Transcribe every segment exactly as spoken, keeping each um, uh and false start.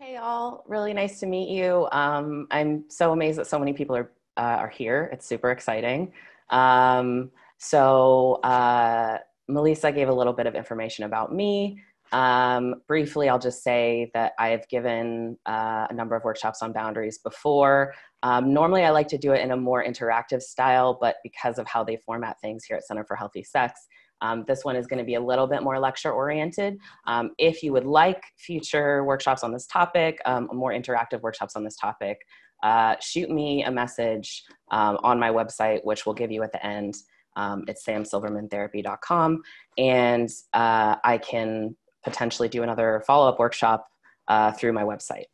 Hey all, really nice to meet you. Um, I'm so amazed that so many people are, uh, are here. It's super exciting. Um, so uh, Melissa gave a little bit of information about me. Um, briefly, I'll just say that I have given uh, a number of workshops on boundaries before. Um, normally, I like to do it in a more interactive style, but because of how they format things here at Center for Healthy Sex, Um, this one is going to be a little bit more lecture oriented. Um, if you would like future workshops on this topic, um, more interactive workshops on this topic, uh, shoot me a message um, on my website, which we'll give you at the end. Um, it's sam silverman therapy dot com, and uh, I can potentially do another follow-up workshop uh, through my website.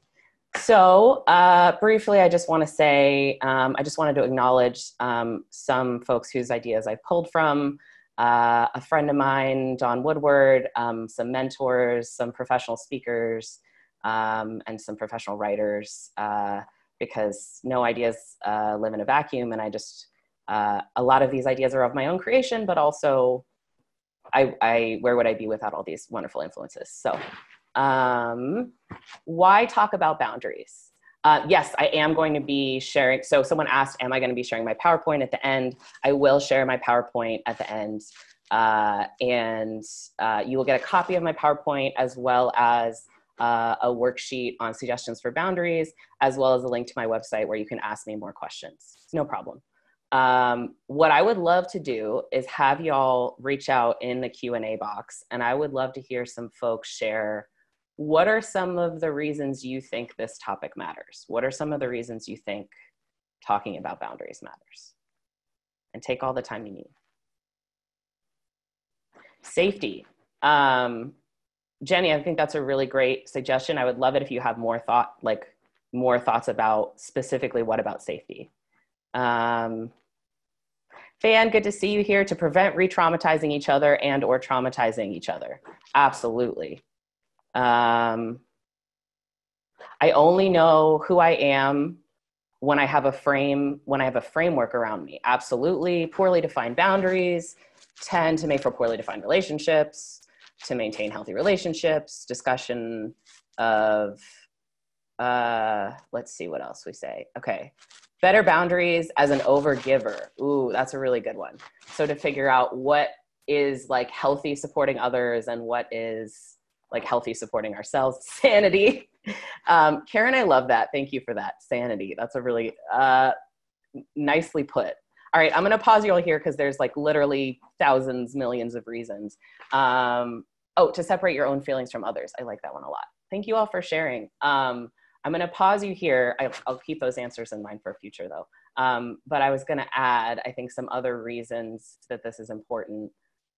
So uh, briefly, I just want to say, um, I just wanted to acknowledge um, some folks whose ideas I pulled from. Uh, a friend of mine, Don Woodward, um, some mentors, some professional speakers, um, and some professional writers, uh, because no ideas uh, live in a vacuum. And I just, uh, a lot of these ideas are of my own creation, but also I, I where would I be without all these wonderful influences? So um, why talk about boundaries? Uh, yes, I am going to be sharing. So someone asked, am I going to be sharing my PowerPoint at the end? I will share my PowerPoint at the end. Uh, and uh, you will get a copy of my PowerPoint, as well as uh, a worksheet on suggestions for boundaries, as well as a link to my website where you can ask me more questions. No problem. Um, what I would love to do is have y'all reach out in the Q and A box. And I would love to hear some folks share, what are some of the reasons you think this topic matters? What are some of the reasons you think talking about boundaries matters? And take all the time you need. Safety. Um, Jenny, I think that's a really great suggestion. I would love it if you have more thought, like more thoughts about specifically what about safety. Um, Fan, good to see you here. To prevent re-traumatizing each other and or traumatizing each other. Absolutely. Um, I only know who I am when I have a frame, when I have a framework around me. Absolutely. Poorly defined boundaries tend to make for poorly defined relationships. To maintain healthy relationships, discussion of, uh, let's see what else we say. Okay. Better boundaries as an overgiver. Ooh, that's a really good one. So to figure out what is like healthy supporting others and what is like healthy supporting ourselves, sanity. Um, Karen, I love that. Thank you for that. Sanity. That's a really uh, nicely put. All right, I'm gonna pause you all here because there's like literally thousands, millions of reasons. Um, oh, to separate your own feelings from others. I like that one a lot. Thank you all for sharing. Um, I'm gonna pause you here. I, I'll keep those answers in mind for future though. Um, but I was gonna add, I think, some other reasons that this is important.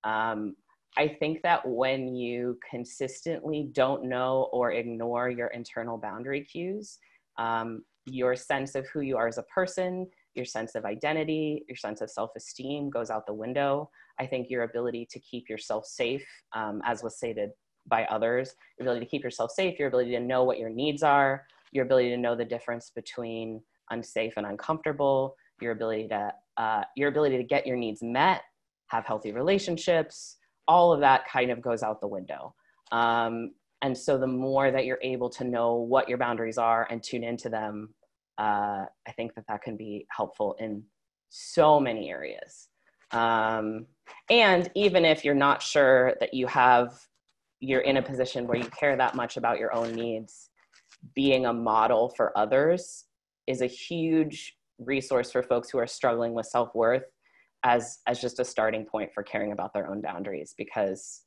Um, I think that when you consistently don't know or ignore your internal boundary cues, um, your sense of who you are as a person, your sense of identity, your sense of self-esteem goes out the window. I think your ability to keep yourself safe, um, as was stated by others, your ability to keep yourself safe, your ability to know what your needs are, your ability to know the difference between unsafe and uncomfortable, your ability to, uh, your ability to get your needs met, have healthy relationships, all of that kind of goes out the window. Um, and so the more that you're able to know what your boundaries are and tune into them, uh, I think that that can be helpful in so many areas. Um, and even if you're not sure that you have, you're in a position where you care that much about your own needs, being a model for others is a huge resource for folks who are struggling with self-worth, as, as just a starting point for caring about their own boundaries, because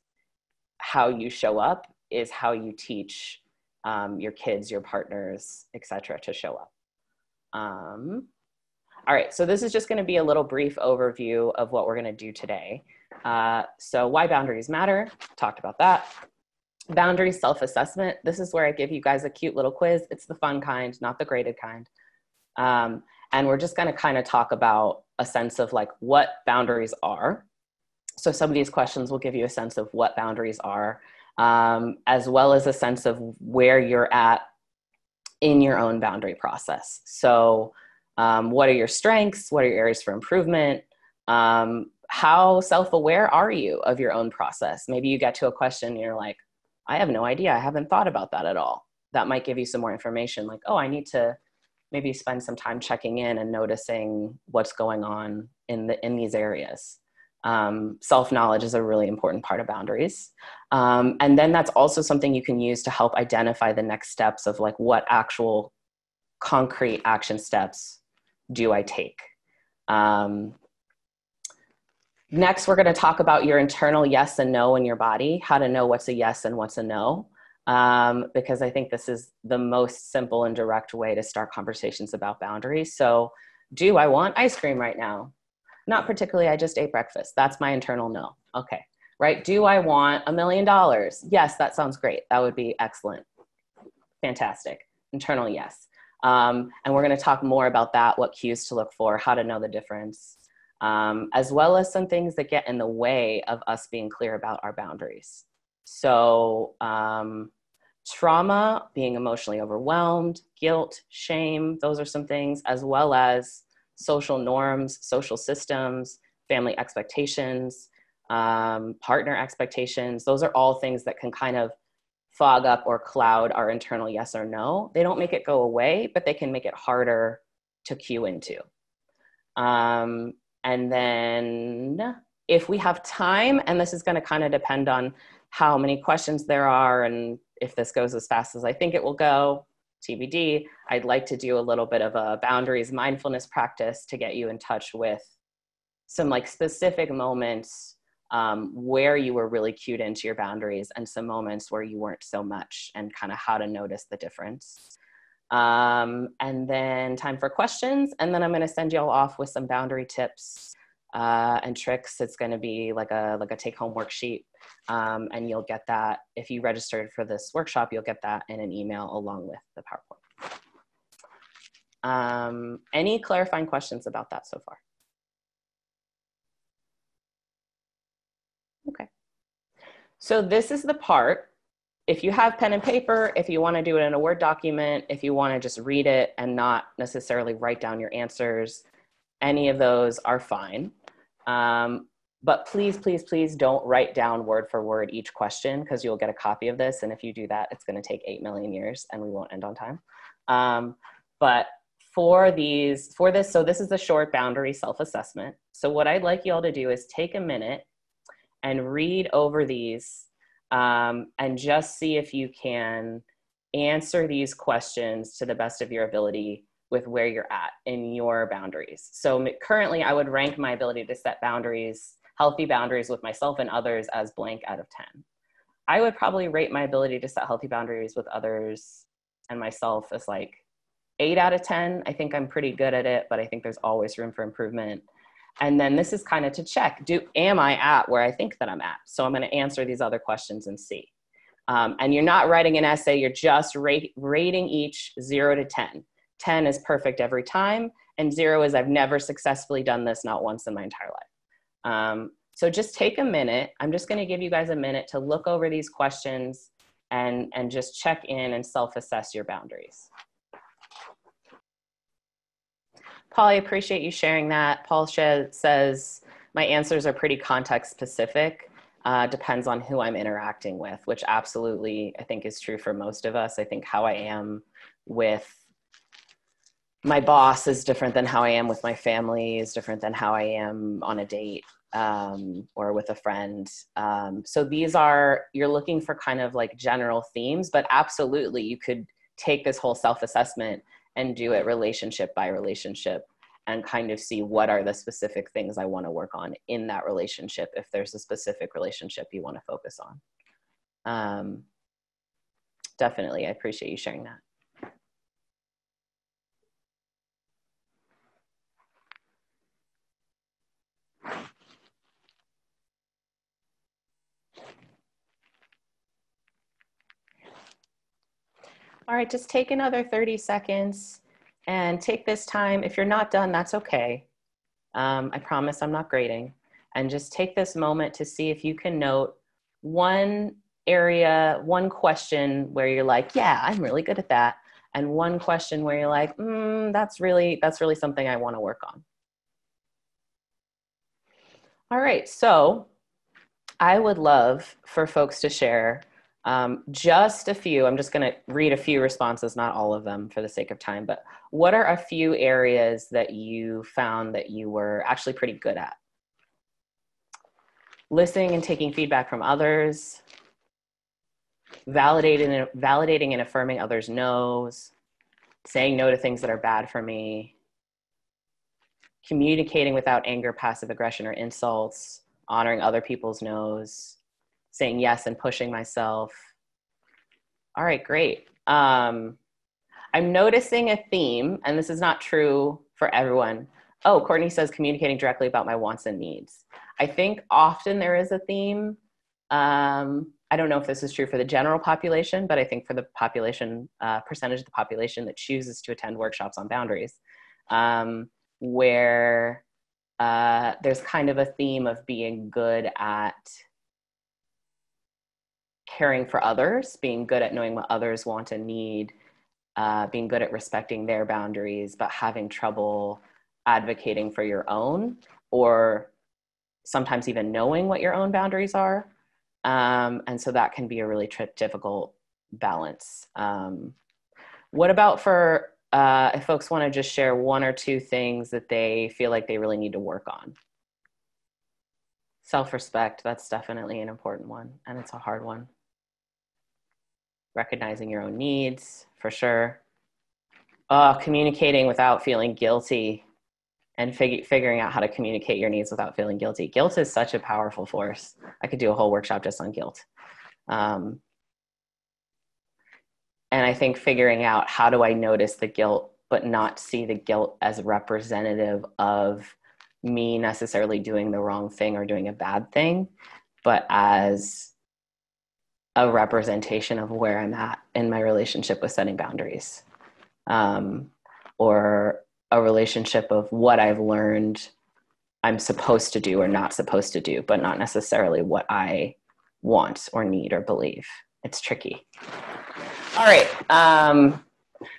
how you show up is how you teach um, your kids, your partners, et cetera, to show up. Um, all right, so this is just gonna be a little brief overview of what we're gonna do today. Uh, so why boundaries matter, talked about that. Boundary self-assessment, this is where I give you guys a cute little quiz. It's the fun kind, not the graded kind. Um, and we're just gonna kind of talk about a sense of like what boundaries are. So some of these questions will give you a sense of what boundaries are, um, as well as a sense of where you're at in your own boundary process. So um, what are your strengths? What are your areas for improvement? Um, how self-aware are you of your own process? Maybe you get to a question and you're like, I have no idea. I haven't thought about that at all. that might give you some more information, like, oh, I need to maybe spend some time checking in and noticing what's going on in the, in these areas. Um, self-knowledge is a really important part of boundaries. Um, and then that's also something you can use to help identify the next steps of, like, what actual concrete action steps do I take? Um, next, we're going to talk about your internal yes and no in your body, how to know what's a yes and what's a no. Um, because I think this is the most simple and direct way to start conversations about boundaries. So, do I want ice cream right now? Not particularly, I just ate breakfast. That's my internal no. Okay, right? Do I want a million dollars? Yes, that sounds great. That would be excellent. Fantastic. Internal yes. Um, and we're going to talk more about that, what cues to look for, how to know the difference, um, as well as some things that get in the way of us being clear about our boundaries. So um, trauma, being emotionally overwhelmed, guilt, shame, those are some things, as well as social norms, social systems, family expectations, um, partner expectations. Those are all things that can kind of fog up or cloud our internal yes or no. They don't make it go away, but they can make it harder to cue into. Um, and then if we have time, and this is going to kind of depend on how many questions there are and if this goes as fast as I think it will go, T B D, I'd like to do a little bit of a boundaries mindfulness practice to get you in touch with some, like, specific moments um, where you were really cued into your boundaries and some moments where you weren't so much, and kind of how to notice the difference. Um, and then time for questions. And then I'm going to send you all off with some boundary tips uh, and tricks. It's going to be like a, like a take home worksheet. Um, and you'll get that, if you registered for this workshop, you'll get that in an email along with the PowerPoint. Um, any clarifying questions about that so far? Okay. So this is the part, if you have pen and paper, if you want to do it in a Word document, if you want to just read it and not necessarily write down your answers, any of those are fine. Um, But please, please, please don't write down word for word each question, because you'll get a copy of this. And if you do that, it's going to take eight million years and we won't end on time. Um, but for these, for this, so this is a short boundary self-assessment. So what I'd like you all to do is take a minute and read over these um, and just see if you can answer these questions to the best of your ability with where you're at in your boundaries. So currently I would rank my ability to set boundaries, healthy boundaries with myself and others, as blank out of ten. I would probably rate my ability to set healthy boundaries with others and myself as like eight out of ten. I think I'm pretty good at it, but I think there's always room for improvement. And then this is kind of to check, do, am I at where I think that I'm at? So I'm gonna answer these other questions and see. Um, and you're not writing an essay, you're just rate, rating each zero to ten. ten is perfect every time, and zero is I've never successfully done this, not once in my entire life. Um, so just take a minute. I'm just going to give you guys a minute to look over these questions and, and just check in and self-assess your boundaries. Paul, I appreciate you sharing that. Paul says, my answers are pretty context specific, uh, depends on who I'm interacting with, which absolutely I think is true for most of us. I think how I am with my boss is different than how I am with my family, is different than how I am on a date um, or with a friend. Um, so these are, you're looking for kind of like general themes, but absolutely you could take this whole self-assessment and do it relationship by relationship and kind of see what are the specific things I want to work on in that relationship, if there's a specific relationship you want to focus on. Um, definitely, I appreciate you sharing that. All right, just take another thirty seconds and take this time. If you're not done, that's okay. Um, I promise I'm not grading. And just take this moment to see if you can note one area, one question where you're like, yeah, I'm really good at that. And one question where you're like, mm, that's really, that's really something I want to work on. All right, so I would love for folks to share Um, just a few, I'm just going to read a few responses, not all of them for the sake of time, but what are a few areas that you found that you were actually pretty good at? Listening and taking feedback from others, validating and, validating and affirming others' no's, saying no to things that are bad for me, communicating without anger, passive aggression, or insults, honoring other people's no's, saying yes and pushing myself. All right, great. Um, I'm noticing a theme, and this is not true for everyone. Oh, Courtney says communicating directly about my wants and needs. I think often there is a theme. Um, I don't know if this is true for the general population, but I think for the population, uh, percentage of the population that chooses to attend workshops on boundaries, um, where uh, there's kind of a theme of being good at caring for others, being good at knowing what others want and need, uh, being good at respecting their boundaries, but having trouble advocating for your own, or sometimes even knowing what your own boundaries are. Um, and so that can be a really tri- difficult balance. Um, what about for, uh, if folks want to just share one or two things that they feel like they really need to work on? Self-respect, that's definitely an important one, and it's a hard one. Recognizing your own needs, for sure. Uh, communicating without feeling guilty, and fig- figuring out how to communicate your needs without feeling guilty. Guilt is such a powerful force. I could do a whole workshop just on guilt. Um, and I think figuring out, how do I notice the guilt, but not see the guilt as representative of me necessarily doing the wrong thing or doing a bad thing, but as a representation of where I'm at in my relationship with setting boundaries, um, or a relationship of what I've learned I'm supposed to do or not supposed to do, but not necessarily what I want or need or believe. It's tricky. All right. Um,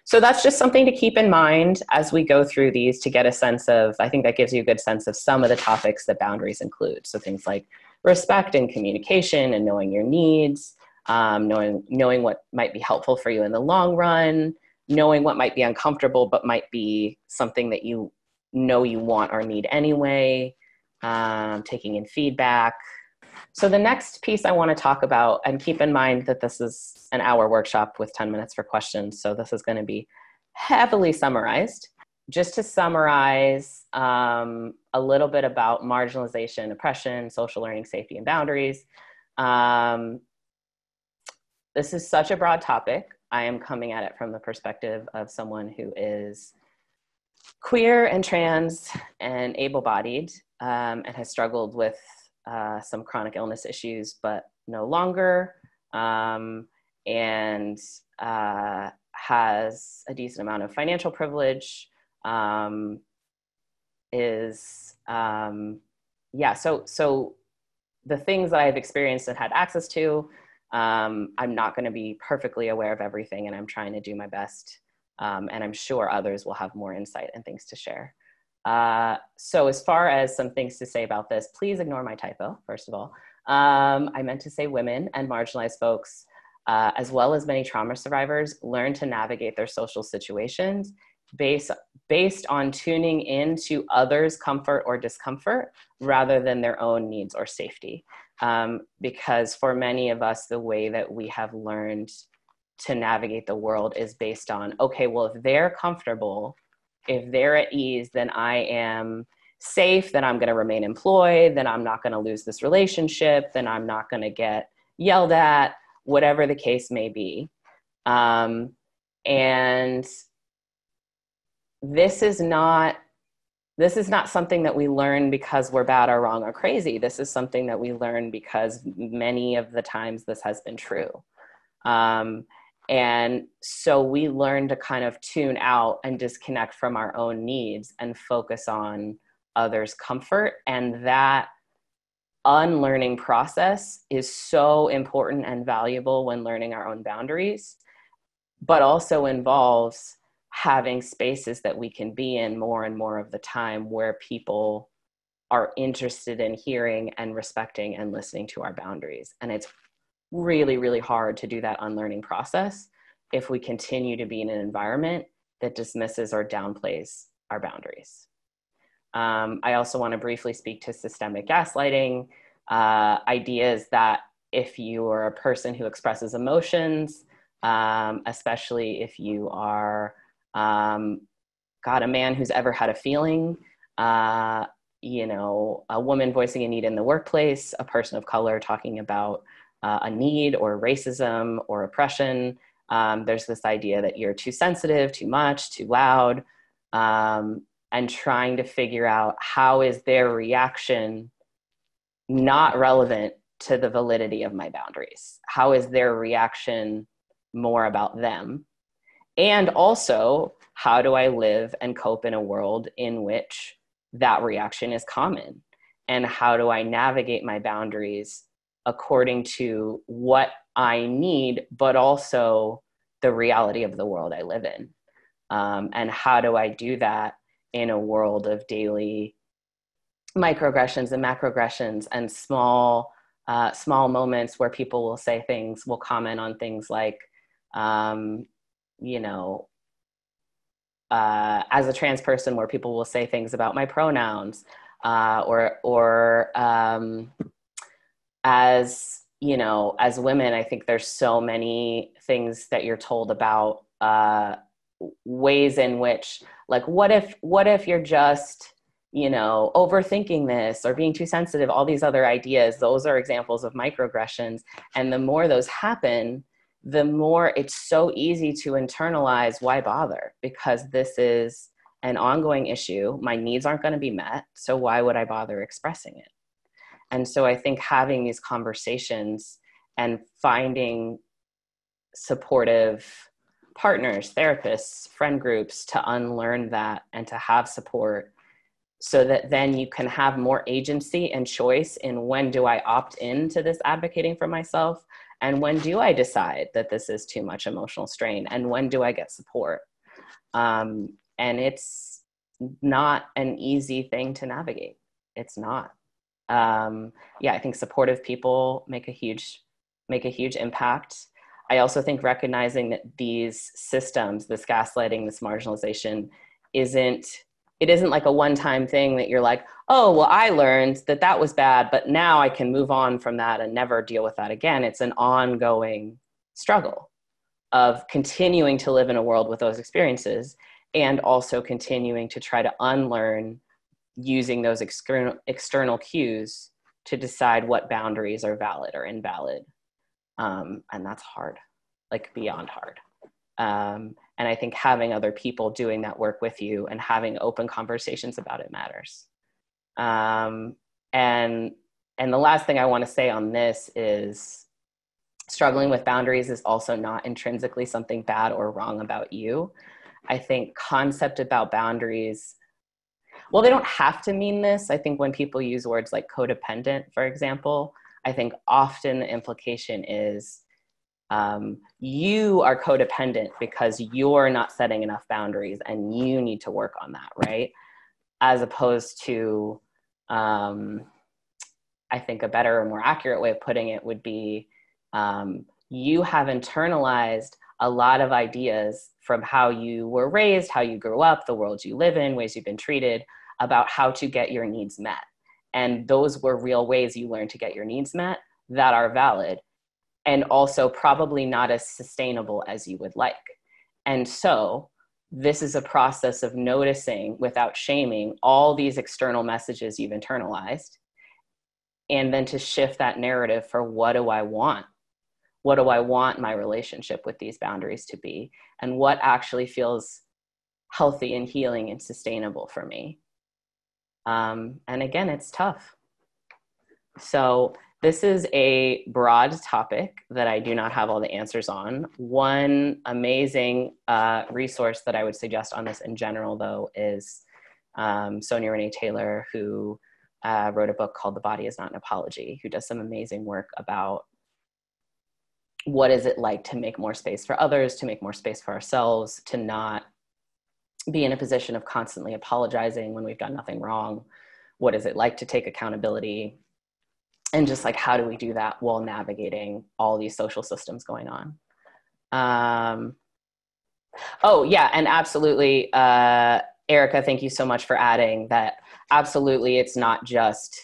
so that's just something to keep in mind as we go through these, to get a sense of, I think that gives you a good sense of some of the topics that boundaries include. So things like respect and communication and knowing your needs, um, knowing, knowing what might be helpful for you in the long run, knowing what might be uncomfortable, but might be something that you know you want or need anyway, um, taking in feedback. So the next piece I want to talk about, and keep in mind that this is an hour workshop with ten minutes for questions, so this is going to be heavily summarized. Just to summarize um, a little bit about marginalization, oppression, social learning, safety, and boundaries. Um, this is such a broad topic. I am coming at it from the perspective of someone who is queer and trans and able-bodied, um, and has struggled with uh, some chronic illness issues, but no longer, um, and uh, has a decent amount of financial privilege, um, is, um, yeah, so, so the things that I've experienced and had access to, Um, I'm not going to be perfectly aware of everything, and I'm trying to do my best. Um, and I'm sure others will have more insight and things to share. Uh, so as far as some things to say about this, please ignore my typo, first of all. Um, I meant to say women and marginalized folks, uh, as well as many trauma survivors, learn to navigate their social situations based, based on tuning into others' comfort or discomfort rather than their own needs or safety. Um, because for many of us, the way that we have learned to navigate the world is based on, okay, well, if they're comfortable, if they're at ease, then I am safe, then I'm going to remain employed, then I'm not going to lose this relationship, then I'm not going to get yelled at, whatever the case may be. Um, and this is not This is not something that we learn because we're bad or wrong or crazy. This is something that we learn because many of the times this has been true. Um, and so we learn to kind of tune out and disconnect from our own needs and focus on others' comfort. And that unlearning process is so important and valuable when learning our own boundaries, but also involves having spaces that we can be in more and more of the time where people are interested in hearing and respecting and listening to our boundaries. And it's really, really hard to do that unlearning process if we continue to be in an environment that dismisses or downplays our boundaries. Um, I also want to briefly speak to systemic gaslighting, uh, ideas that if you are a person who expresses emotions, um, especially if you are, um, God, a man who's ever had a feeling, uh, you know, a woman voicing a need in the workplace, a person of color talking about uh, a need or racism or oppression. Um, there's this idea that you're too sensitive, too much, too loud, um, and trying to figure out how is their reaction not relevant to the validity of my boundaries? How is their reaction more about them? And also, how do I live and cope in a world in which that reaction is common? And how do I navigate my boundaries according to what I need, but also the reality of the world I live in? Um, and how do I do that in a world of daily microaggressions and macroaggressions and small, uh, small moments where people will say things, will comment on things like, um, you know, uh, as a trans person, where people will say things about my pronouns, uh, or, or, um, as, you know, as women, I think there's so many things that you're told about, uh, ways in which, like, what if, what if you're just, you know, overthinking this or being too sensitive, all these other ideas, those are examples of microaggressions. And the more those happen, the more it's so easy to internalize, why bother? Because this is an ongoing issue. My needs aren't going to be met. So why would I bother expressing it? And so I think having these conversations and finding supportive partners, therapists, friend groups to unlearn that and to have support so that then you can have more agency and choice in when do I opt into this advocating for myself and when do I decide that this is too much emotional strain and when do I get support? Um, and it's not an easy thing to navigate. It's not. Um, yeah, I think supportive people make a huge, make a huge impact. I also think recognizing that these systems, this gaslighting, this marginalization, isn't, it isn't like a one-time thing that you're like, oh, well, I learned that that was bad, but now I can move on from that and never deal with that again. It's an ongoing struggle of continuing to live in a world with those experiences and also continuing to try to unlearn using those external external cues to decide what boundaries are valid or invalid. Um, and that's hard, like beyond hard. Um, and I think having other people doing that work with you and having open conversations about it matters. Um, and, and the last thing I want to say on this is struggling with boundaries is also not intrinsically something bad or wrong about you. I think concept about boundaries, well, they don't have to mean this. I think when people use words like codependent, for example, I think often the implication is um, you are codependent because you're not setting enough boundaries and you need to work on that, right? As opposed to, um, I think a better or more accurate way of putting it would be um, you have internalized a lot of ideas from how you were raised, how you grew up, the world you live in, ways you've been treated, about how to get your needs met. And those were real ways you learned to get your needs met that are valid and also probably not as sustainable as you would like. And so this is a process of noticing without shaming all these external messages you've internalized and then to shift that narrative for what do I want? What do I want my relationship with these boundaries to be? And what actually feels healthy and healing and sustainable for me? Um, and again, it's tough. So this is a broad topic that I do not have all the answers on. One amazing uh, resource that I would suggest on this in general, though, is um, Sonia Renee Taylor, who uh, wrote a book called The Body Is Not an Apology, who does some amazing work about what is it like to make more space for others, to make more space for ourselves, to not be in a position of constantly apologizing when we've done nothing wrong. What is it like to take accountability? and just like, how do we do that while navigating all these social systems going on? Um, oh yeah. And absolutely. Uh, Erica, thank you so much for adding that. Absolutely. It's not just,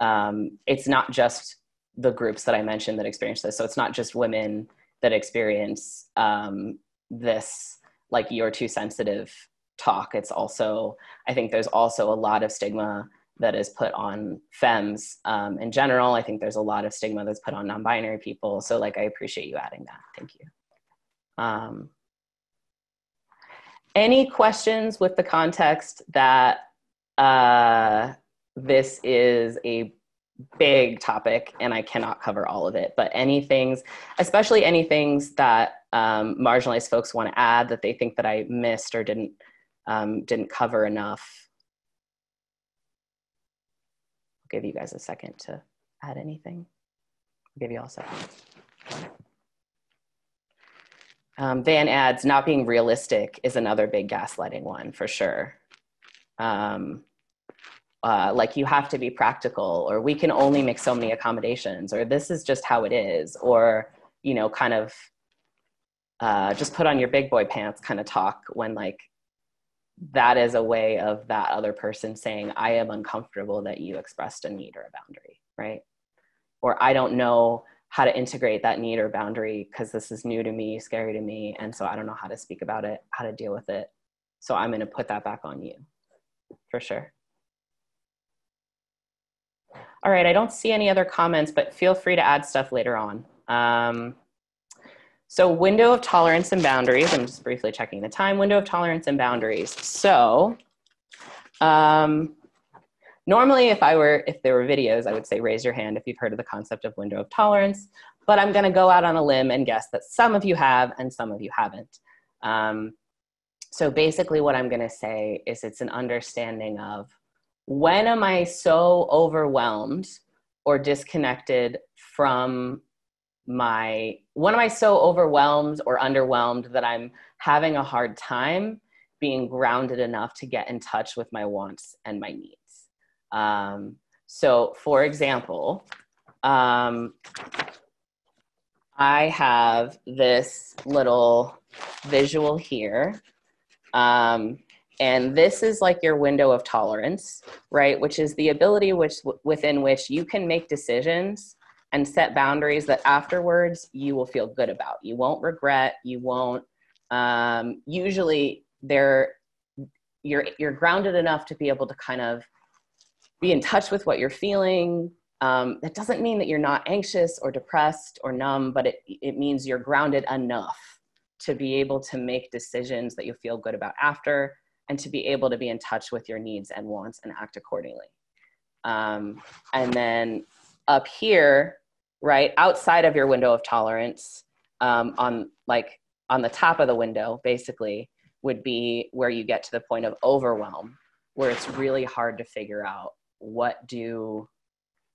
um, it's not just the groups that I mentioned that experience this. So it's not just women that experience, um, this, like, you're too sensitive talk. It's also, I think there's also a lot of stigma that is put on femmes um, in general. I think there's a lot of stigma that's put on non-binary people. So, like, I appreciate you adding that. Thank you. Um, any questions with the context that uh, this is a big topic and I cannot cover all of it, but any things, especially any things that um, marginalized folks want to add that they think that I missed or didn't, um, didn't cover enough. Give you guys a second to add anything. I'll give you all a second. Um, Van adds, not being realistic is another big gaslighting one for sure. Um, uh, like, you have to be practical, or we can only make so many accommodations, or this is just how it is, or, you know, kind of uh, just put on your big boy pants kind of talk, when, like, that is a way of that other person saying, I am uncomfortable that you expressed a need or a boundary, right? Or I don't know how to integrate that need or boundary because this is new to me, scary to me. And so I don't know how to speak about it, how to deal with it. So I'm going to put that back on you for sure. All right. I don't see any other comments, but feel free to add stuff later on. Um, So window of tolerance and boundaries. I'm just briefly checking the time. Window of tolerance and boundaries. So um, normally if I were, if there were videos, I would say raise your hand if you've heard of the concept of window of tolerance, but I'm gonna go out on a limb and guess that some of you have and some of you haven't. Um, so basically what I'm gonna say is it's an understanding of, when am I so overwhelmed or disconnected from my, when am I so overwhelmed or underwhelmed that I'm having a hard time being grounded enough to get in touch with my wants and my needs? Um, so for example, um, I have this little visual here. Um, and this is like your window of tolerance, right? Which is the ability which, within which you can make decisions and set boundaries that afterwards you will feel good about. You won't regret, you won't, um, usually they're, you're, you're grounded enough to be able to kind of be in touch with what you're feeling. Um, that doesn't mean that you're not anxious or depressed or numb, but it, it means you're grounded enough to be able to make decisions that you feel good about after, and to be able to be in touch with your needs and wants and act accordingly. Um, and then up here, right outside of your window of tolerance, um, on like on the top of the window, basically, would be where you get to the point of overwhelm, where it's really hard to figure out what do,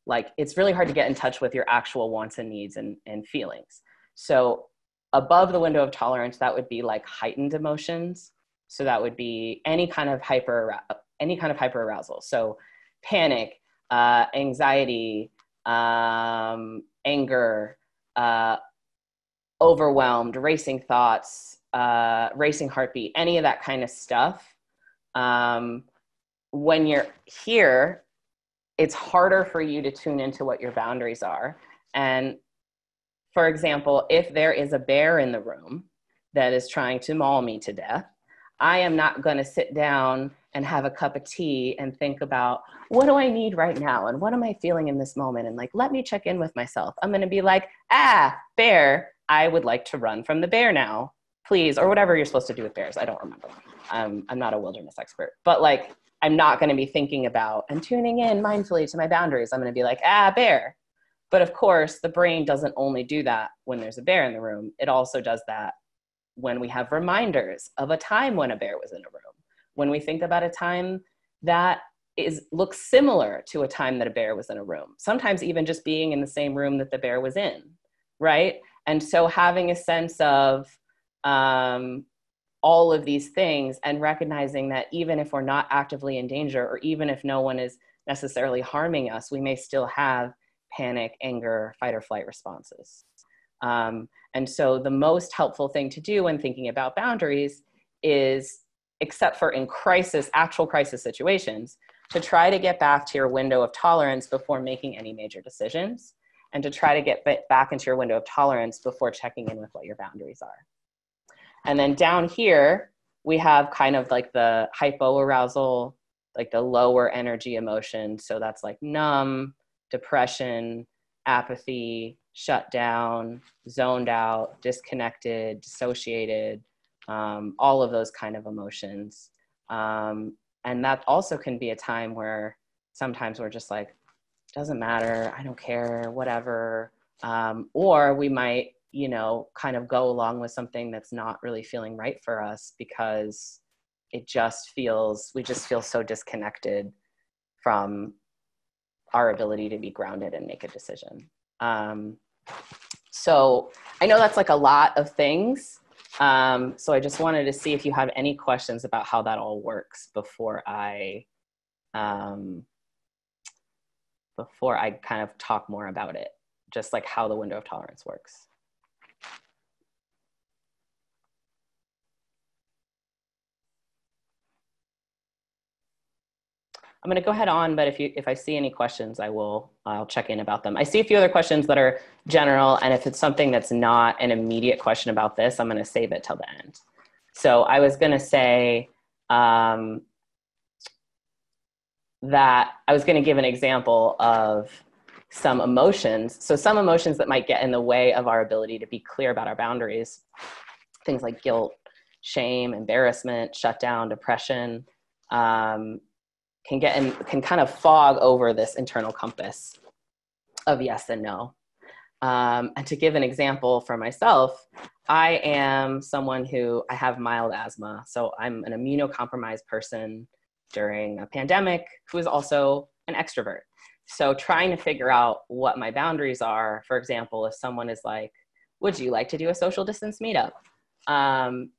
like, it's really hard to get in touch with your actual wants and needs and, and feelings. So above the window of tolerance, that would be like heightened emotions. So that would be any kind of hyper, any kind of hyper arousal. So panic, uh, anxiety, um, anger, uh, overwhelmed, racing thoughts, uh, racing heartbeat, any of that kind of stuff. Um, when you're here, it's harder for you to tune into what your boundaries are. And for example, if there is a bear in the room that is trying to maul me to death, I am not going to sit down and have a cup of tea and think about, what do I need right now? And what am I feeling in this moment? And like, let me check in with myself. I'm going to be like, ah, bear, I would like to run from the bear now, please. Or whatever you're supposed to do with bears. I don't remember. Um, I'm not a wilderness expert, but like, I'm not going to be thinking about and tuning in mindfully to my boundaries. I'm going to be like, ah, bear. But of course, the brain doesn't only do that when there's a bear in the room. It also does that when we have reminders of a time when a bear was in a room, when we think about a time that is looks similar to a time that a bear was in a room, sometimes even just being in the same room that the bear was in, right? And so having a sense of um, all of these things and recognizing that even if we're not actively in danger, or even if no one is necessarily harming us, we may still have panic, anger, fight or flight responses. Um, and so the most helpful thing to do when thinking about boundaries is, except for in crisis, actual crisis situations, to try to get back to your window of tolerance before making any major decisions, and to try to get back into your window of tolerance before checking in with what your boundaries are. And then down here, we have kind of like the hypoarousal, like the lower energy emotion. So that's like numb, depression, apathy, shut down, zoned out, disconnected, dissociated, um, all of those kind of emotions. Um, and that also can be a time where sometimes we're just like, doesn't matter, I don't care, whatever. Um, or we might, you know, kind of go along with something that's not really feeling right for us because it just feels, we just feel so disconnected from our ability to be grounded and make a decision. Um, so I know that's like a lot of things. Um, so I just wanted to see if you have any questions about how that all works before I, um, before I kind of talk more about it, just like how the window of tolerance works. I'm going to go ahead on, but if you, if I see any questions, I will, I'll check in about them. I see a few other questions that are general, and if it's something that's not an immediate question about this, I'm going to save it till the end. So I was going to say um, that I was going to give an example of some emotions. So some emotions that might get in the way of our ability to be clear about our boundaries, things like guilt, shame, embarrassment, shutdown, depression, um, can get in, can kind of fog over this internal compass of yes and no. Um, and to give an example for myself, I am someone who, I have mild asthma. So I'm an immunocompromised person during a pandemic who is also an extrovert. So trying to figure out what my boundaries are, for example, if someone is like, would you like to do a social distance meetup? Um,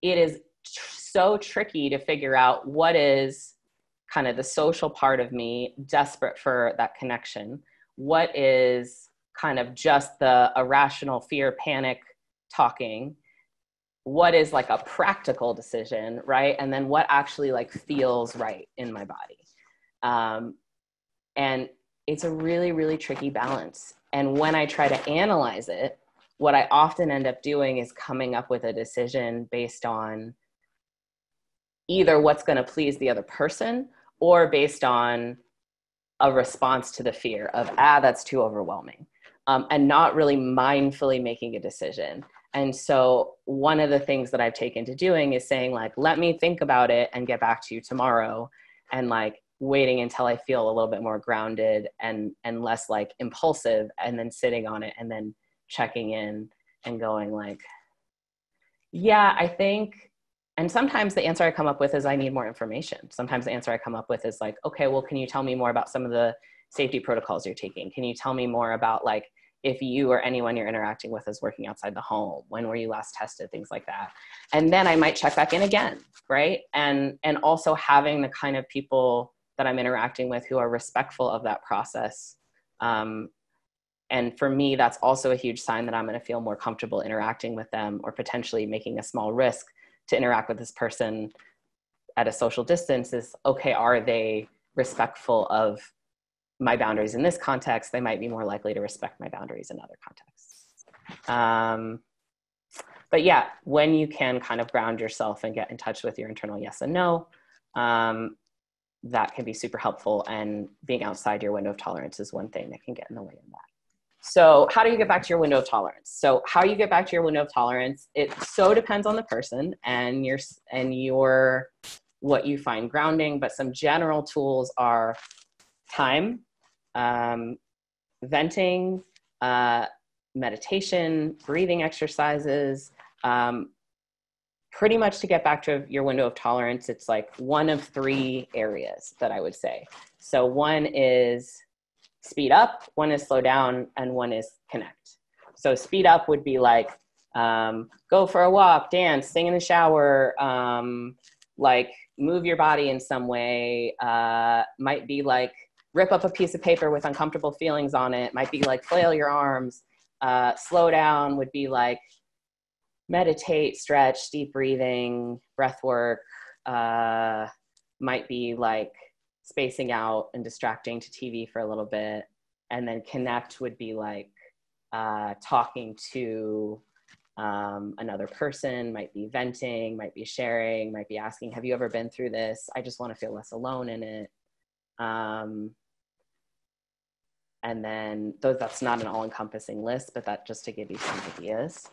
it is tr- so tricky to figure out what is kind of the social part of me desperate for that connection. What is kind of just the irrational fear, panic talking? What is like a practical decision, right? And then what actually like feels right in my body? Um, and it's a really, really tricky balance. And when I try to analyze it, what I often end up doing is coming up with a decision based on either what's gonna please the other person, or based on a response to the fear of, ah, that's too overwhelming, um, and not really mindfully making a decision. And so one of the things that I've taken to doing is saying like, let me think about it and get back to you tomorrow, and like waiting until I feel a little bit more grounded and, and less like impulsive, and then sitting on it and then checking in and going like, yeah, I think. And sometimes the answer I come up with is I need more information. Sometimes the answer I come up with is like, okay, well, can you tell me more about some of the safety protocols you're taking? Can you tell me more about like, if you or anyone you're interacting with is working outside the home, when were you last tested, things like that. And then I might check back in again, right? And, and also having the kind of people that I'm interacting with who are respectful of that process. Um, And for me, that's also a huge sign that I'm gonna feel more comfortable interacting with them, or potentially making a small risk to interact with this person at a social distance is, okay, are they respectful of my boundaries in this context? They might be more likely to respect my boundaries in other contexts. Um, but yeah, when you can kind of ground yourself and get in touch with your internal yes and no, um, that can be super helpful. And being outside your window of tolerance is one thing that can get in the way of that. So how do you get back to your window of tolerance? So how you get back to your window of tolerance, it so depends on the person and your, and your, what you find grounding, but some general tools are time, um, venting, uh, meditation, breathing exercises, um, pretty much to get back to your window of tolerance. It's like one of three areas that I would say. So one is speed up, one is slow down, and one is connect. So speed up would be like, um, go for a walk, dance, sing in the shower, um, like move your body in some way, uh, might be like rip up a piece of paper with uncomfortable feelings on it might be like flail your arms. Uh, slow down would be like meditate, stretch, deep breathing, breath work, uh, might be like spacing out and distracting to T V for a little bit. And then connect would be like uh, talking to um, another person, might be venting, might be sharing, might be asking, have you ever been through this? I just want to feel less alone in it. Um, and then those, that's not an all-encompassing list, but that just to give you some ideas.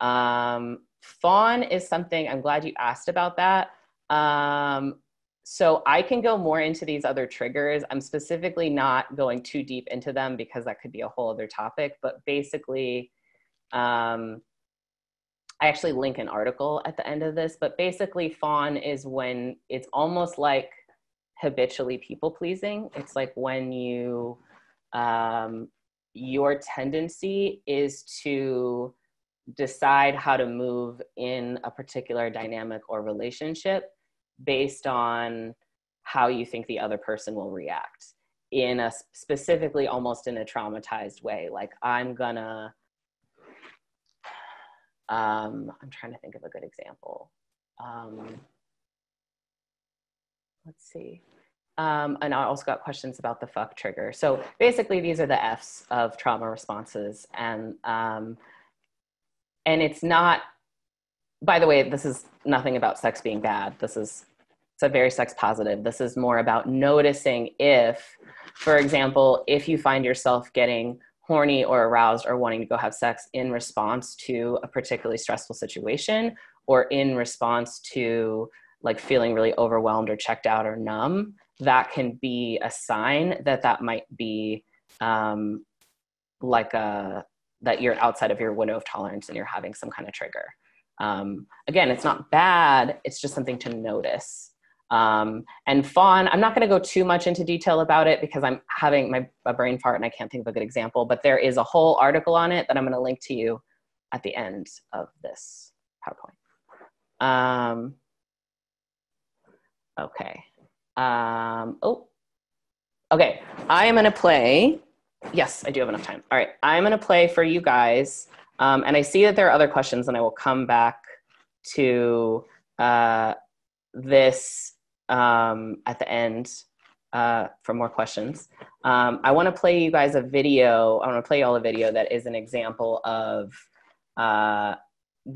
Um, fawn is something, I'm glad you asked about that. Um, so I can go more into these other triggers. I'm specifically not going too deep into them because that could be a whole other topic, but basically, um, I actually link an article at the end of this, but basically fawn is when it's almost like habitually people pleasing. It's like when you, um, your tendency is to decide how to move in a particular dynamic or relationship based on how you think the other person will react in a specifically almost in a traumatized way. Like I'm gonna, um, I'm trying to think of a good example. Um, let's see. Um, and I also got questions about the fuck trigger. So basically these are the F's of trauma responses. And, um, and it's not, by the way, this is nothing about sex being bad. This is, it's a very sex positive. This is more about noticing if, for example, if you find yourself getting horny or aroused or wanting to go have sex in response to a particularly stressful situation or in response to like feeling really overwhelmed or checked out or numb, that can be a sign that that might be um, like a, that you're outside of your window of tolerance and you're having some kind of trigger. Um, again, it's not bad. It's just something to notice. Um, and fawn, I'm not going to go too much into detail about it because I'm having my a brain fart and I can't think of a good example, but there is a whole article on it that I'm going to link to you at the end of this PowerPoint. Um, okay. Um, oh, okay. I am going to play. Yes, I do have enough time. All right. I'm going to play for you guys. Um, and I see that there are other questions and I will come back to uh, this um, at the end uh, for more questions. Um, I want to play you guys a video. I want to play you all a video that is an example of uh,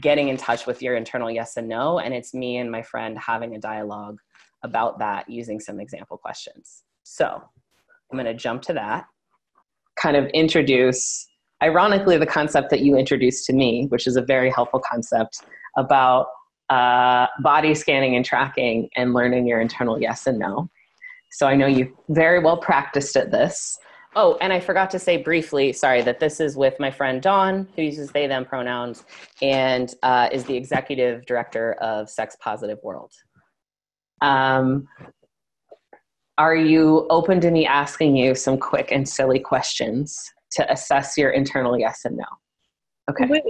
getting in touch with your internal yes and no. And it's me and my friend having a dialogue about that using some example questions. So I'm going to jump to that, kind of introduce, ironically, the concept that you introduced to me, which is a very helpful concept about uh, body scanning and tracking and learning your internal yes and no. So I know you very well practiced at this. Oh, and I forgot to say briefly, sorry, that this is with my friend Dawn, who uses they, them pronouns, and uh, is the executive director of Sex Positive World. Um, are you open to me asking you some quick and silly questions to assess your internal yes and no? Okay. Wait.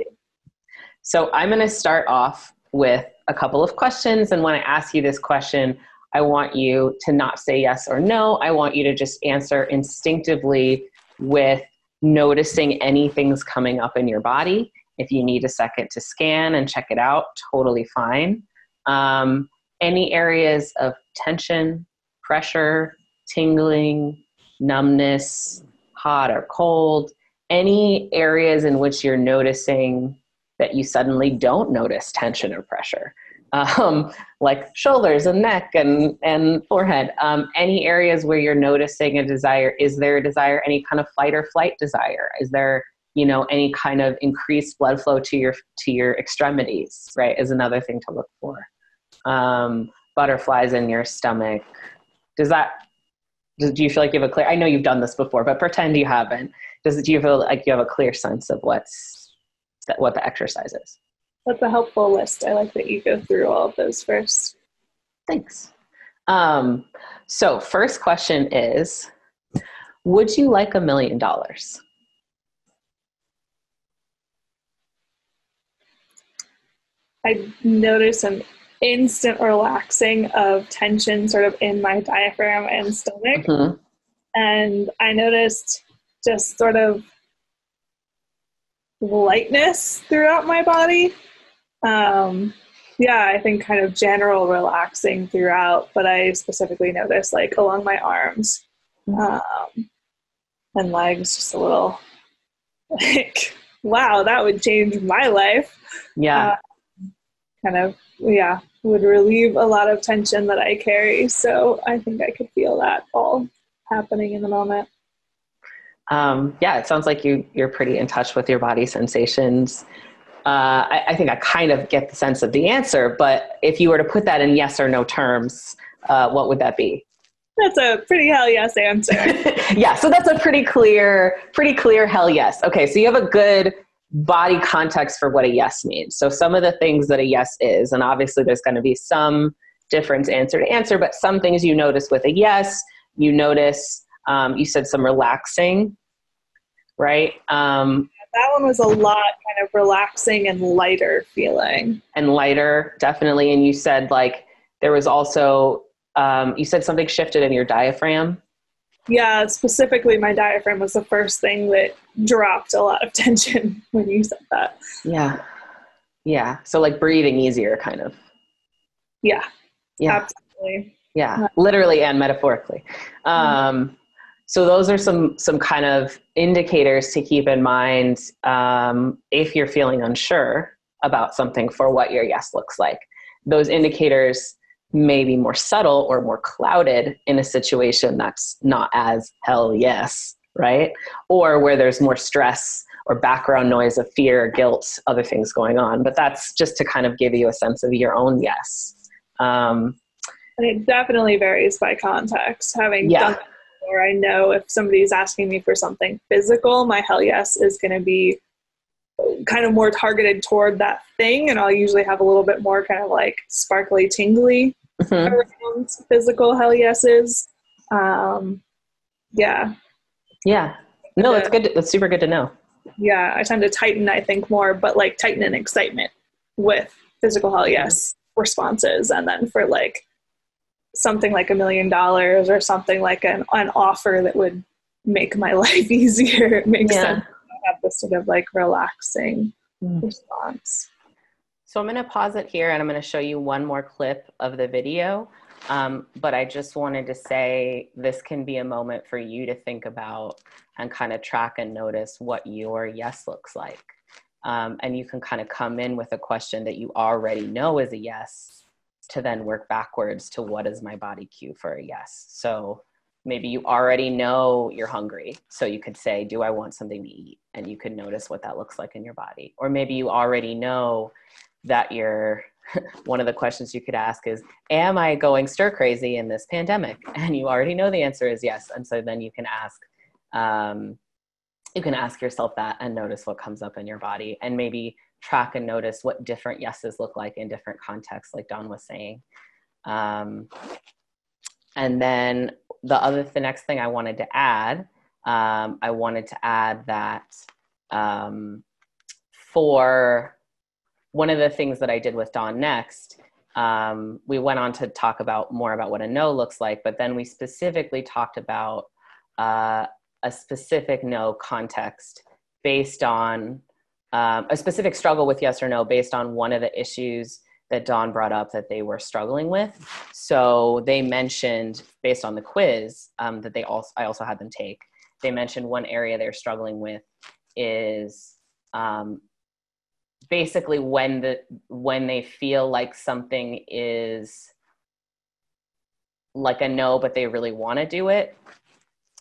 So I'm going to start off with a couple of questions. And when I ask you this question, I want you to not say yes or no. I want you to just answer instinctively with noticing anything's coming up in your body. If you need a second to scan and check it out, totally fine. Um, any areas of tension, pressure, tingling, numbness, hot or cold, any areas in which you're noticing that you suddenly don't notice tension or pressure, um, like shoulders and neck and, and forehead, um, any areas where you're noticing a desire, is there a desire, any kind of fight or flight desire? Is there, you know, any kind of increased blood flow to your, to your extremities, right, is another thing to look for. Um, butterflies in your stomach. Does that, do you feel like you have a clear, I know you've done this before, but pretend you haven't. Does, do you feel like you have a clear sense of what's, that, what the exercise is? That's a helpful list. I like that you go through all of those first. Thanks. Um, so first question is, would you like a million dollars? I noticed an instant relaxing of tension sort of in my diaphragm and stomach. Mm-hmm. and I noticed just sort of lightness throughout my body. Um, yeah, I think kind of general relaxing throughout, but I specifically noticed like along my arms um, and legs, just a little like, wow, that would change my life. Yeah. Uh, kind of, yeah, would relieve a lot of tension that I carry. So I think I could feel that all happening in the moment. Um, yeah, it sounds like you, you're pretty in touch with your body sensations. Uh, I, I think I kind of get the sense of the answer, but if you were to put that in yes or no terms, uh, what would that be? That's a pretty hell yes answer. Yeah, so that's a pretty clear, pretty clear hell yes. Okay, so you have a good body context for what a yes means. So some of the things that a yes is, and obviously there's going to be some difference answer to answer, but some things you notice with a yes, you notice, um, you said some relaxing, right? Um, yeah, that one was a lot kind of relaxing and lighter feeling. And lighter, definitely. And you said like, there was also, um, you said something shifted in your diaphragm. Yeah, specifically my diaphragm was the first thing that dropped a lot of tension when you said that. Yeah. Yeah. So like breathing easier kind of. Yeah. Yeah. Absolutely. Yeah. Literally and metaphorically. Um, mm-hmm. So those are some, some kind of indicators to keep in mind um, if you're feeling unsure about something for what your yes looks like. Those indicators may be more subtle or more clouded in a situation that's not as hell yes, right? Or where there's more stress or background noise of fear, guilt, other things going on. But that's just to kind of give you a sense of your own yes. Um, and it definitely varies by context. Having yeah. done it before, I know if somebody's asking me for something physical, my hell yes is going to be kind of more targeted toward that thing, and I'll usually have a little bit more kind of like sparkly, tingly mm-hmm. around physical hell yeses. Um, yeah. Yeah. No, it's good. It's super good to know. Yeah. I tend to tighten, I think, more, but like tighten in excitement with physical hell yes responses. And then for like something like a million dollars or something like an, an offer that would make my life easier, it makes yeah. sense. Have this sort of like relaxing mm. response. So I'm going to pause it here and I'm going to show you one more clip of the video. Um, but I just wanted to say this can be a moment for you to think about and kind of track and notice what your yes looks like. Um, and you can kind of come in with a question that you already know is a yes to then work backwards to what is my body cue for a yes. So maybe you already know you're hungry. So you could say, do I want something to eat? And you could notice what that looks like in your body. Or maybe you already know that you're, one of the questions you could ask is, am I going stir crazy in this pandemic? And you already know the answer is yes. And so then you can ask, um, you can ask yourself that and notice what comes up in your body and maybe track and notice what different yeses look like in different contexts, like Don was saying. Um, and then, The other, the next thing I wanted to add, um, I wanted to add that um, for one of the things that I did with Dawn next, um, we went on to talk about more about what a no looks like, but then we specifically talked about uh, a specific no context based on um, a specific struggle with yes or no based on one of the issues that Dawn brought up that they were struggling with. So they mentioned, based on the quiz um, that they also, I also had them take, they mentioned one area they're struggling with is um, basically when the when they feel like something is like a no, but they really want to do it,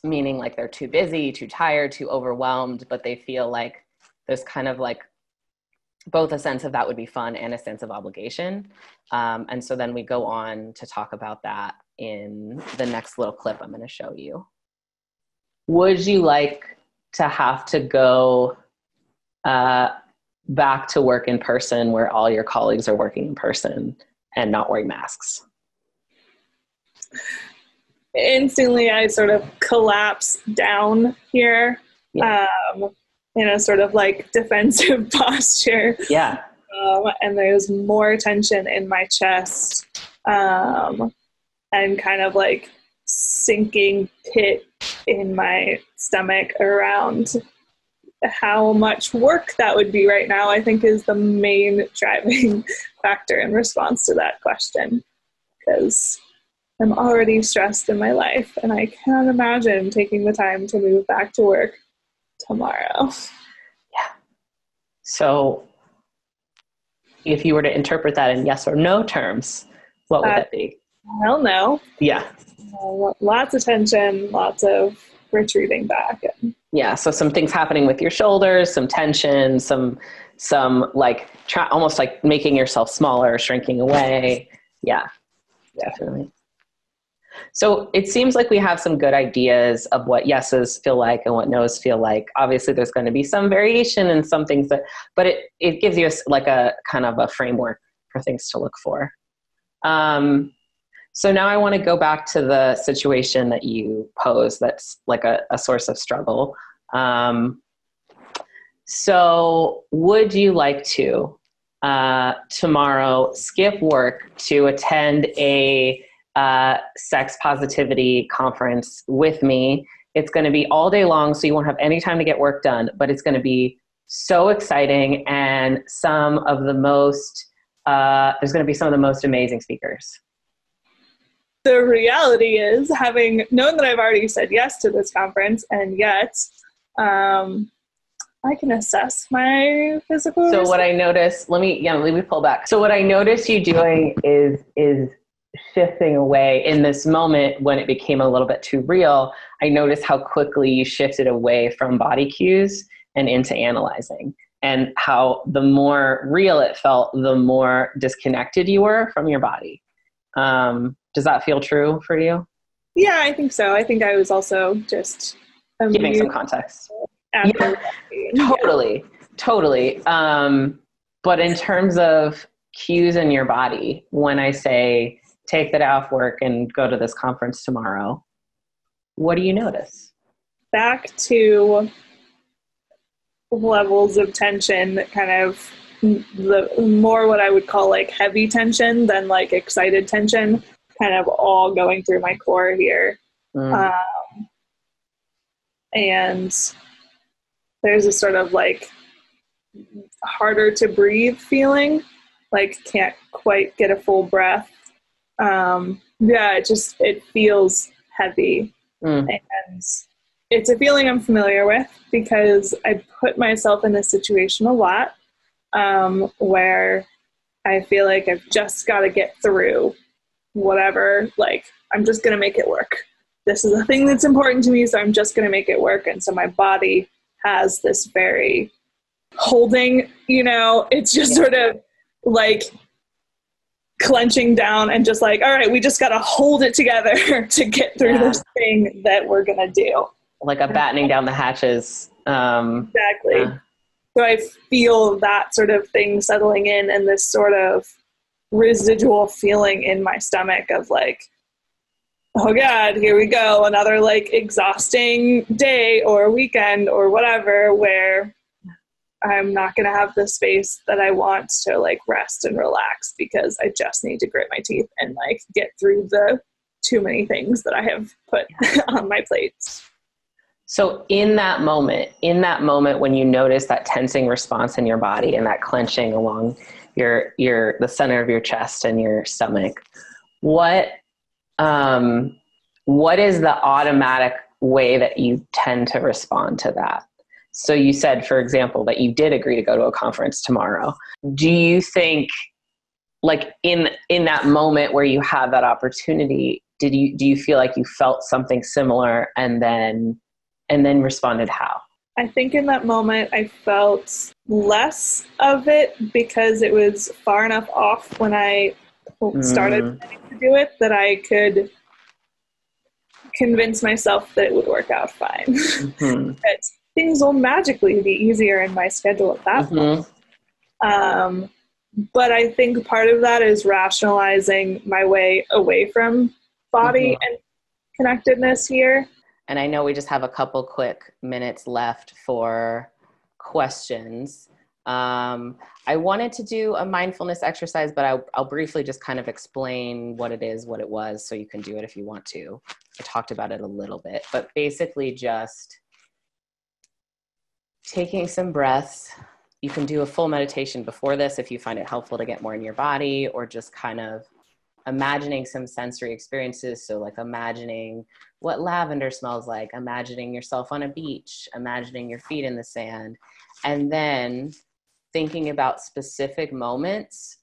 meaning like they're too busy, too tired, too overwhelmed, but they feel like there's kind of like both a sense of that would be fun and a sense of obligation. Um, and so then we go on to talk about that in the next little clip I'm going to show you. Would you like to have to go uh, back to work in person where all your colleagues are working in person and not wearing masks? Instantly, I sort of collapse down here. Yeah. Um, in a sort of like defensive posture. Yeah. Um, and there's more tension in my chest um, and kind of like sinking pit in my stomach around how much work that would be right now, I think is the main driving factor in response to that question, because I'm already stressed in my life and I can't imagine taking the time to move back to work tomorrow. Yeah. So if you were to interpret that in yes or no terms, what would uh, that be? Hell no. Yeah. Uh, lots of tension, lots of retreating back. And yeah. So some things happening with your shoulders, some tension, some, some like try, almost like making yourself smaller, shrinking away. Yeah, yeah, definitely. So it seems like we have some good ideas of what yeses feel like and what noes feel like. Obviously there's going to be some variation in some things, that, but it, it gives you a, like a kind of a framework for things to look for. Um, so now I want to go back to the situation that you pose that's like a, a source of struggle. Um, so would you like to uh, tomorrow skip work to attend a Uh, sex positivity conference with me? It's going to be all day long, so you won't have any time to get work done, but it's going to be so exciting, and some of the most, uh, there's going to be some of the most amazing speakers. The reality is, having known that I've already said yes to this conference, and yet, um, I can assess my physical. So what I notice, let me, yeah, let me pull back. So what I notice you doing is, is, shifting away in this moment when it became a little bit too real. I noticed how quickly you shifted away from body cues and into analyzing, and how the more real it felt, the more disconnected you were from your body. Um, does that feel true for you? Yeah, I think so. I think I was also just giving some context. Yeah, totally, yeah. totally. Um, but in terms of cues in your body, when I say take that off work and go to this conference tomorrow, what do you notice? Back to levels of tension, kind of the more what I would call like heavy tension than like excited tension, kind of all going through my core here. Mm. Um, and there's a sort of like harder to breathe feeling, like can't quite get a full breath. Um, yeah, it just, it feels heavy. Mm. And it's a feeling I'm familiar with because I put myself in this situation a lot, um, where I feel like I've just got to get through whatever, like I'm just going to make it work. This is a thing that's important to me, so I'm just going to make it work. And so my body has this very holding, you know, it's just yeah. sort of like clenching down and just like, all right, we just got to hold it together to get through yeah. this thing that we're going to do. Like a battening down the hatches. Um, exactly. Yeah. So I feel that sort of thing settling in, and this sort of residual feeling in my stomach of like, oh God, here we go. Another like exhausting day or weekend or whatever, where I'm not going to have the space that I want to like rest and relax, because I just need to grit my teeth and like get through the too many things that I have put on my plate. So in that moment, in that moment when you notice that tensing response in your body and that clenching along your, your, the center of your chest and your stomach, what, um, what is the automatic way that you tend to respond to that? So you said, for example, that you did agree to go to a conference tomorrow. Do you think, like in in that moment where you had that opportunity, did you do you feel like you felt something similar and then and then responded how? I think in that moment I felt less of it because it was far enough off when I started mm. planning to do it that I could convince myself that it would work out fine. Mm-hmm. But things will magically be easier in my schedule at that point. Mm-hmm. Um, but I think part of that is rationalizing my way away from body mm-hmm. and connectedness here. And I know we just have a couple quick minutes left for questions. Um, I wanted to do a mindfulness exercise, but I'll, I'll briefly just kind of explain what it is, what it was, so you can do it if you want to. I talked about it a little bit, but basically just taking some breaths. You can do a full meditation before this if you find it helpful to get more in your body, or just kind of imagining some sensory experiences. So like imagining what lavender smells like, imagining yourself on a beach, imagining your feet in the sand, and then thinking about specific moments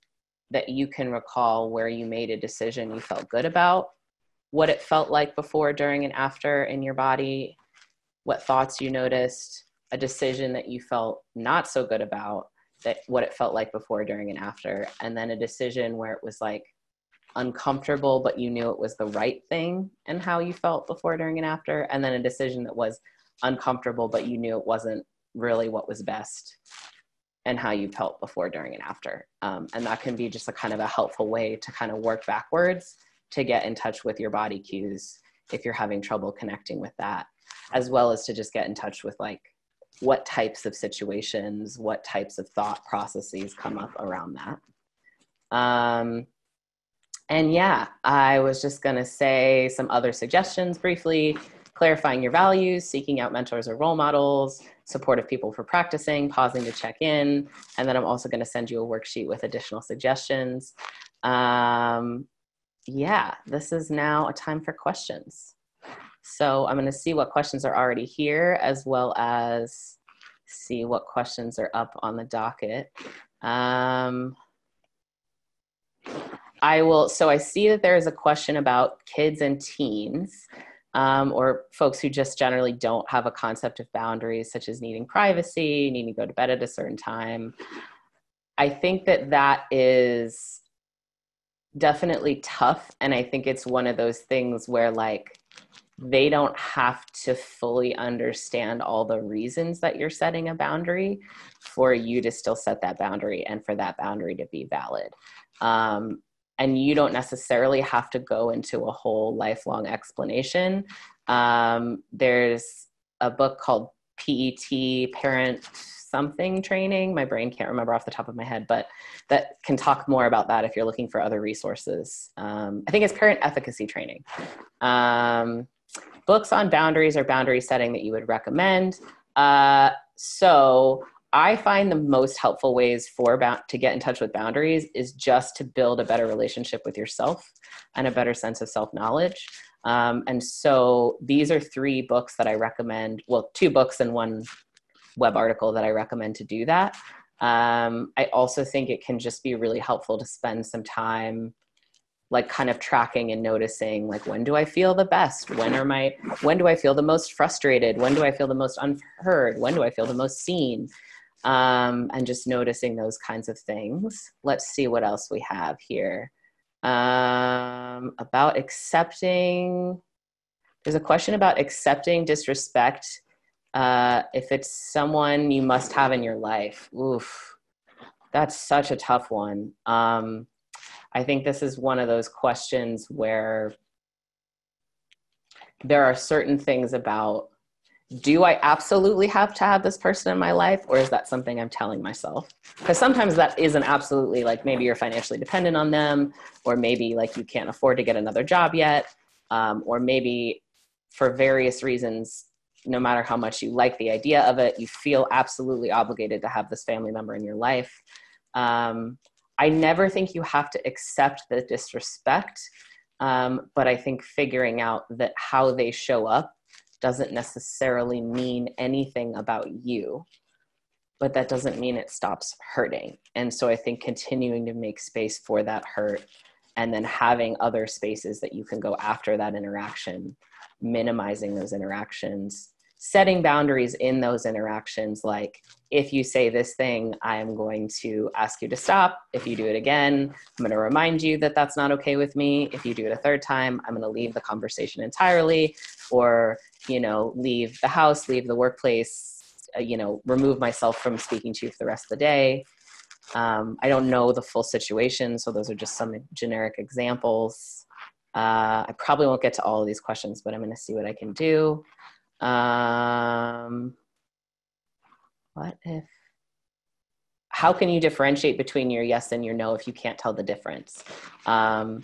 that you can recall where you made a decision you felt good about, what it felt like before, during, and after in your body, what thoughts you noticed, a decision that you felt not so good about, that what it felt like before, during, and after, and then a decision where it was like uncomfortable, but you knew it was the right thing, and how you felt before, during, and after, and then a decision that was uncomfortable, but you knew it wasn't really what was best, and how you felt before, during, and after. Um, and that can be just a kind of a helpful way to kind of work backwards to get in touch with your body cues if you're having trouble connecting with that, as well as to just get in touch with like what types of situations, what types of thought processes come up around that. Um, and yeah, I was just gonna say some other suggestions briefly. Clarifying your values, seeking out mentors or role models, supportive people for practicing, pausing to check in. And then I'm also going to send you a worksheet with additional suggestions. Um, yeah, this is now a time for questions. So I'm going to see what questions are already here, as well as see what questions are up on the docket. Um, I will, so I see that there is a question about kids and teens. Um, or folks who just generally don't have a concept of boundaries, such as needing privacy, needing to go to bed at a certain time. I think that that is definitely tough. And I think it's one of those things where like, they don't have to fully understand all the reasons that you're setting a boundary for you to still set that boundary and for that boundary to be valid. Um, And you don't necessarily have to go into a whole lifelong explanation. Um, there's a book called P E T, Parent Something Training. My brain can't remember off the top of my head, but that can talk more about that if you're looking for other resources. Um, I think it's Parent Efficacy Training. Um, books on boundaries or boundary setting that you would recommend. Uh, so. I find the most helpful ways for about to get in touch with boundaries is just to build a better relationship with yourself and a better sense of self-knowledge. Um, and so these are three books that I recommend, well, two books and one web article that I recommend to do that. Um, I also think it can just be really helpful to spend some time like kind of tracking and noticing, like, when do I feel the best? When are my, when do I feel the most frustrated? When do I feel the most unheard? When do I feel the most seen? Um, and just noticing those kinds of things. Let's see what else we have here. Um, about accepting, there's a question about accepting disrespect uh, if it's someone you must have in your life. Oof, that's such a tough one. Um, I think this is one of those questions where there are certain things about, do I absolutely have to have this person in my life, or is that something I'm telling myself? Because sometimes that isn't absolutely, like maybe you're financially dependent on them, or maybe like you can't afford to get another job yet, um, or maybe for various reasons, no matter how much you like the idea of it, you feel absolutely obligated to have this family member in your life. Um, I never think you have to accept the disrespect, um, but I think figuring out that how they show up doesn't necessarily mean anything about you, but that doesn't mean it stops hurting. And so I think continuing to make space for that hurt, and then having other spaces that you can go after that interaction, minimizing those interactions, setting boundaries in those interactions. Like, if you say this thing, I am going to ask you to stop. If you do it again, I'm gonna remind you that that's not okay with me. If you do it a third time, I'm gonna leave the conversation entirely, or, you know, leave the house, leave the workplace, you know, remove myself from speaking to you for the rest of the day. Um, I don't know the full situation, so those are just some generic examples. Uh, I probably won't get to all of these questions, but I'm gonna see what I can do. Um, what if how can you differentiate between your yes and your no if you can't tell the difference? Um,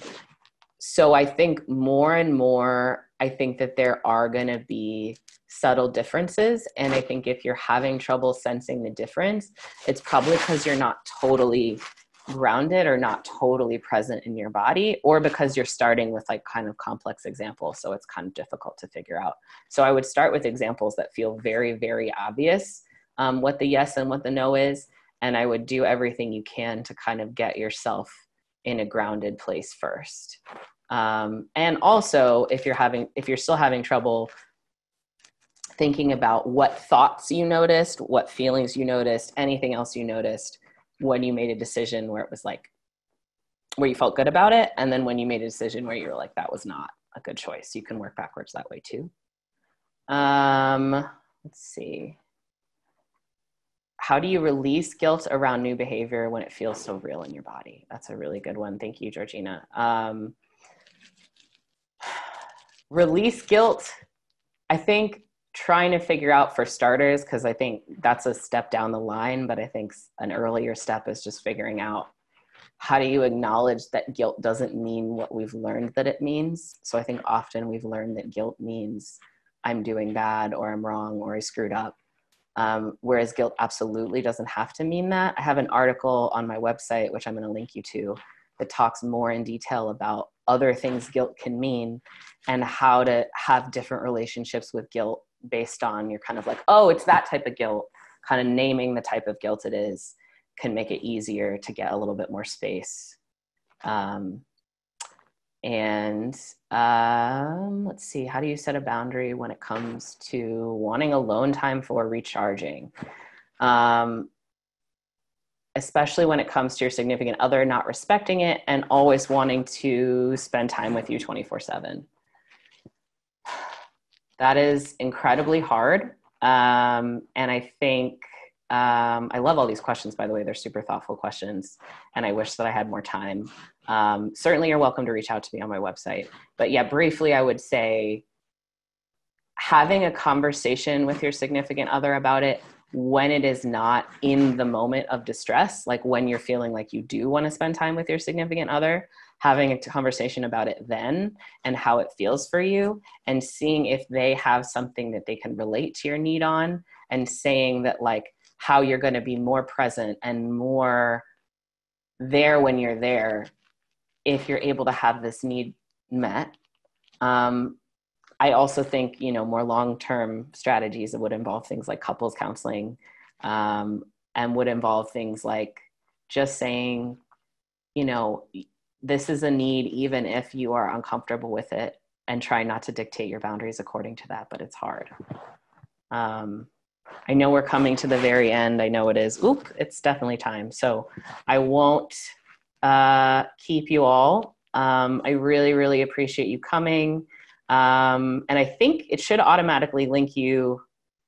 so I think more and more, I think that there are going to be subtle differences. And I think if you're having trouble sensing the difference, it's probably because you're not totally grounded or not totally present in your body, or because you're starting with like kind of complex examples. So it's kind of difficult to figure out. So I would start with examples that feel very, very obvious, um, what the yes and what the no is. And I would do everything you can to kind of get yourself in a grounded place first. Um, and also if you're having, if you're still having trouble thinking about what thoughts you noticed, what feelings you noticed, anything else you noticed when you made a decision where it was like, where you felt good about it. And then when you made a decision where you were like, that was not a good choice. You can work backwards that way too. Um, let's see. How do you release guilt around new behavior when it feels so real in your body? That's a really good one. Thank you, Georgina. Um, release guilt. I think trying to figure out for starters, because I think that's a step down the line, but I think an earlier step is just figuring out how do you acknowledge that guilt doesn't mean what we've learned that it means. So I think often we've learned that guilt means I'm doing bad or I'm wrong or I screwed up. Um, whereas guilt absolutely doesn't have to mean that. I have an article on my website, which I'm going to link you to, that talks more in detail about other things guilt can mean and how to have different relationships with guilt based on your kind of like, oh, it's that type of guilt. Kind of naming the type of guilt it is can make it easier to get a little bit more space. Um, and um, let's see, how do you set a boundary when it comes to wanting alone time for recharging? Um, especially when it comes to your significant other not respecting it and always wanting to spend time with you twenty-four seven. That is incredibly hard. Um, and I think, um, I love all these questions, by the way. They're super thoughtful questions. And I wish that I had more time. Um, certainly you're welcome to reach out to me on my website. But yeah, briefly, I would say having a conversation with your significant other about it when it is not in the moment of distress, like when you're feeling like you do want to spend time with your significant other, having a conversation about it then and how it feels for you and seeing if they have something that they can relate to your need on and saying that like how you're going to be more present and more there when you're there if you're able to have this need met. Um, I also think, you know, more long-term strategies that would involve things like couples counseling um, and would involve things like just saying, you know, this is a need, even if you are uncomfortable with it, and try not to dictate your boundaries according to that, but it's hard. Um, I know we're coming to the very end. I know it is. Oop, it's definitely time. So I won't uh, keep you all. Um, I really, really appreciate you coming. Um, and I think it should automatically link you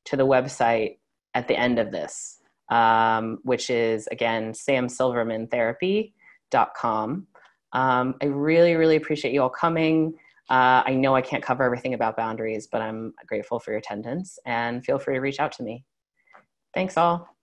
to the website at the end of this, um, which is, again, sam silverman therapy dot com. Um, I really, really appreciate you all coming. Uh, I know I can't cover everything about boundaries, but I'm grateful for your attendance and feel free to reach out to me. Thanks all.